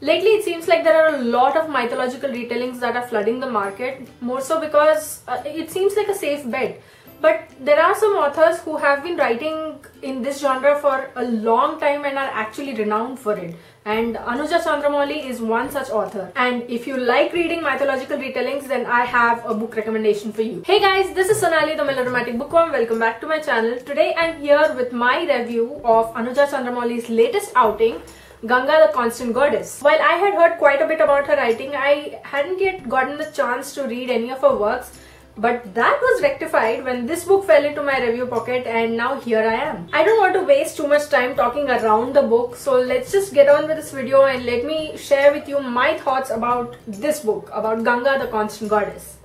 Lately, it seems like there are a lot of mythological retellings that are flooding the market, more so because it seems like a safe bet. But there are some authors who have been writing in this genre for a long time and are actually renowned for it. And Anuja Chandramouli is one such author. And if you like reading mythological retellings, then I have a book recommendation for you. Hey guys, this is Sonali the Melodramatic Bookworm. Welcome back to my channel. Today I'm here with my review of Anuja Chandramouli's latest outing, Ganga, the Constant Goddess. While I had heard quite a bit about her writing, I hadn't yet gotten the chance to read any of her works. But that was rectified when this book fell into my review pocket, and now here I am. I don't want to waste too much time talking around the book, so let's just get on with this video and let me share with you my thoughts about this book, about Ganga, the Constant Goddess.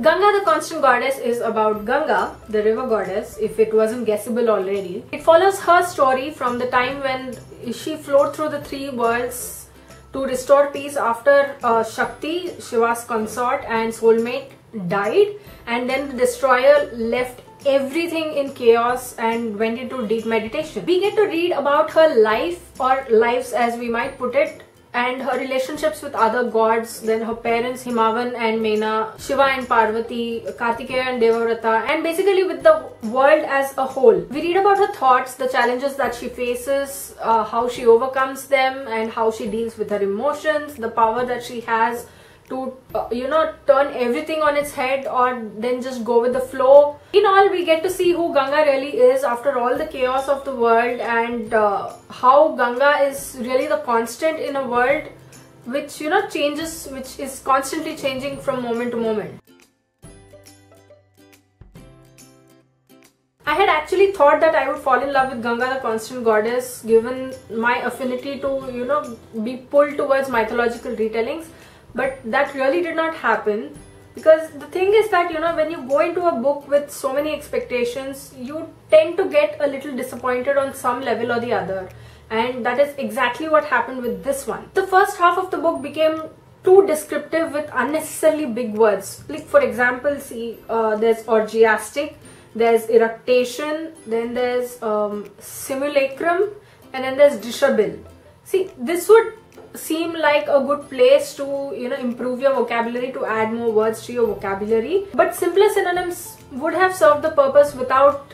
Ganga, the Constant Goddess is about Ganga, the river goddess, if it wasn't guessable already. It follows her story from the time when she flowed through the three worlds to restore peace after Shakti, Shiva's consort and soulmate, died, and then the destroyer left everything in chaos and went into deep meditation. We get to read about her life, or lives as we might put it, and her relationships with other gods, then her parents Himavan and Meena, Shiva and Parvati, Kartikeya and Devavrata, and basically with the world as a whole. We read about her thoughts, the challenges that she faces, how she overcomes them, and how she deals with her emotions, the power that she has to, turn everything on its head or then just go with the flow. In all, we get to see who Ganga really is after all the chaos of the world, and how Ganga is really the constant in a world which, changes, which is constantly changing from moment to moment. I had actually thought that I would fall in love with Ganga, the Constant Goddess, given my affinity to, be pulled towards mythological retellings. But that really did not happen, because the thing is that when you go into a book with so many expectations, you tend to get a little disappointed on some level or the other, and that is exactly what happened with this one. The first half of the book became too descriptive with unnecessarily big words. Like, for example, see, there's orgiastic, there's eructation, then there's simulacrum, and then there's dishabille. See, this would seem like a good place to improve your vocabulary, to add more words to your vocabulary, but simpler synonyms would have served the purpose without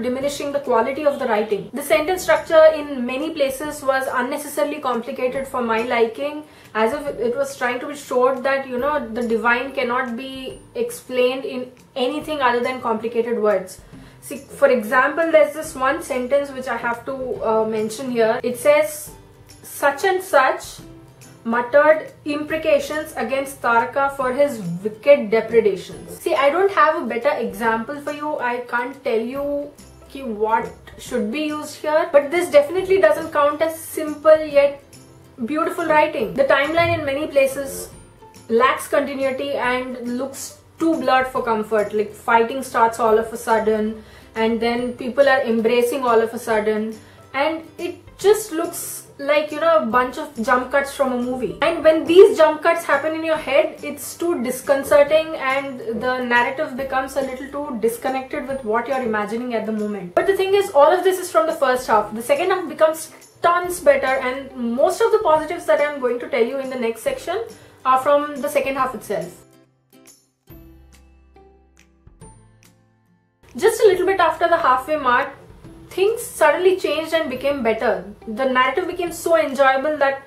diminishing the quality of the writing. The sentence structure in many places was unnecessarily complicated for my liking, as if it was trying to be showed that the divine cannot be explained in anything other than complicated words. See, for example, there's this one sentence which I have to mention here. It says, "Such and such muttered imprecations against Taraka for his wicked depredations." See, I don't have a better example for you. I can't tell you what should be used here, but this definitely doesn't count as simple yet beautiful writing. The timeline in many places lacks continuity and looks too blurred for comfort. Like, fighting starts all of a sudden, and then people are embracing all of a sudden, and it just looks like a bunch of jump cuts from a movie. And when these jump cuts happen in your head, it's too disconcerting, and the narrative becomes a little too disconnected with what you're imagining at the moment. But the thing is, all of this is from the first half. The second half becomes tons better, and most of the positives that I'm going to tell you in the next section are from the second half itself. Just a little bit after the halfway mark, things suddenly changed and became better. The narrative became so enjoyable that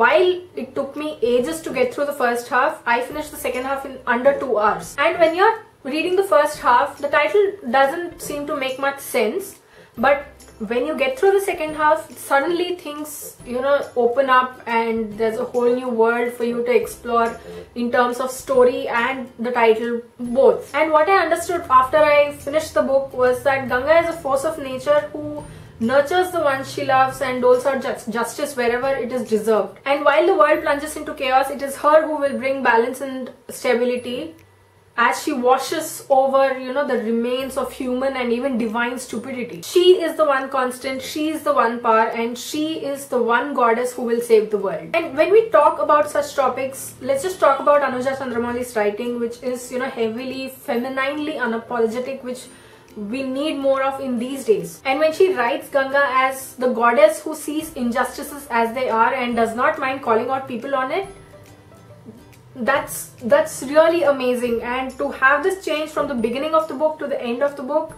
while it took me ages to get through the first half, I finished the second half in under 2 hours. And when you're reading the first half, the title doesn't seem to make much sense, but when you get through the second half, suddenly things open up, and there's a whole new world for you to explore in terms of story and the title both. And what I understood after I finished the book was that Ganga is a force of nature who nurtures the ones she loves and doles out justice wherever it is deserved. And while the world plunges into chaos, it is her who will bring balance and stability as she washes over the remains of human and even divine stupidity. She is the one constant, she is the one power, and she is the one goddess who will save the world. And when we talk about such topics, let's just talk about Anuja Chandramouli's writing, which is heavily femininely unapologetic, which we need more of in these days. And when she writes Ganga as the goddess who sees injustices as they are and does not mind calling out people on it, that's really amazing. And to have this change from the beginning of the book to the end of the book,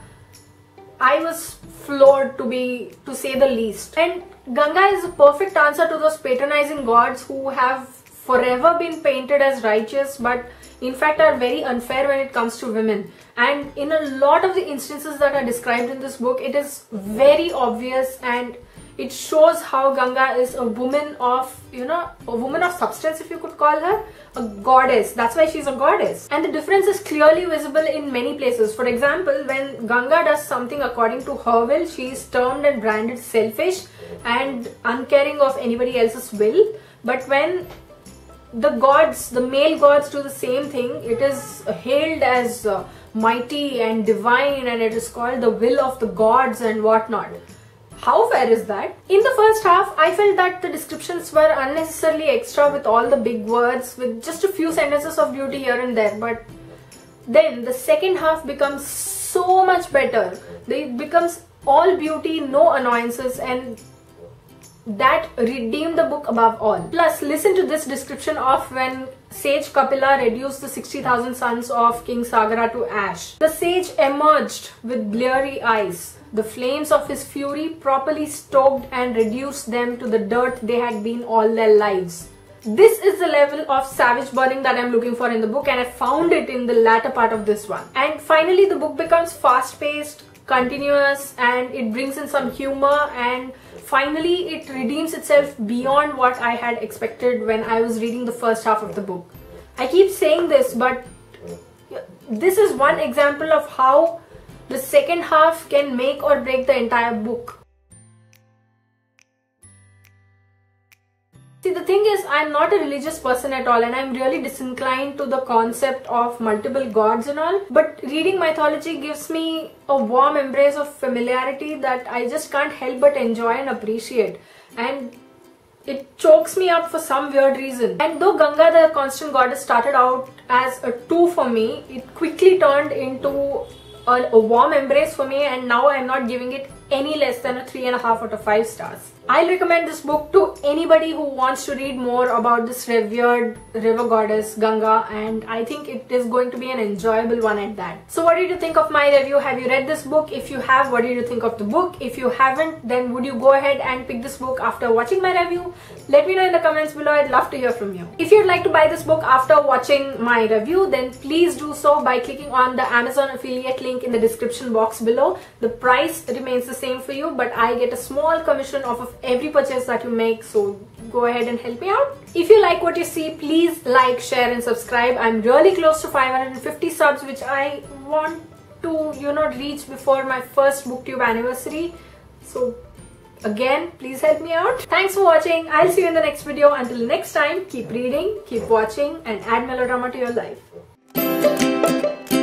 I was floored to say the least. And Ganga is a perfect answer to those patronizing gods who have forever been painted as righteous but in fact are very unfair when it comes to women. And in a lot of the instances that are described in this book, it is very obvious, and it shows how Ganga is a woman of, you know, a woman of substance, if you could call her, a goddess. That's why she's a goddess. And the difference is clearly visible in many places. For example, when Ganga does something according to her will, she is termed and branded selfish and uncaring of anybody else's will. But when the gods, the male gods, do the same thing, it is hailed as mighty and divine, and it is called the will of the gods and whatnot. How fair is that? In the first half, I felt that the descriptions were unnecessarily extra with all the big words, with just a few sentences of beauty here and there. But then the second half becomes so much better. It becomes all beauty, no annoyances, and that redeemed the book above all. Plus, listen to this description of when sage Kapila reduced the 60,000 sons of King Sagara to ash. The sage emerged with bleary eyes, the flames of his fury properly stoked, and reduced them to the dirt they had been all their lives. This is the level of savage burning that I'm looking for in the book, and I found it in the latter part of this one. And finally, the book becomes fast-paced, continuous, and it brings in some humor, and finally it redeems itself beyond what I had expected when I was reading the first half of the book. I keep saying this, but this is one example of how the second half can make or break the entire book. See, the thing is, I'm not a religious person at all, and I'm really disinclined to the concept of multiple gods and all, but reading mythology gives me a warm embrace of familiarity that I just can't help but enjoy and appreciate, and it chokes me up for some weird reason. And though Ganga the Constant Goddess started out as a 2 for me, it quickly turned into a warm embrace for me, and now I'm not giving it any less than a 3.5 out of 5 stars. I'll recommend this book to anybody who wants to read more about this revered river goddess Ganga, and I think it is going to be an enjoyable one at that. So what did you think of my review? Have you read this book? If you have, what did you think of the book? If you haven't, then would you go ahead and pick this book after watching my review? Let me know in the comments below. I'd love to hear from you. If you'd like to buy this book after watching my review, then please do so by clicking on the Amazon affiliate link in the description box below. The price remains the same for you, but I get a small commission off of every purchase that you make, so go ahead and help me out. If you like what you see, please like, share and subscribe. I'm really close to 550 subs, which I want to, you know, reach before my first BookTube anniversary. So again, please help me out. Thanks for watching. I'll see you in the next video. Until next time, keep reading, keep watching, and add melodrama to your life.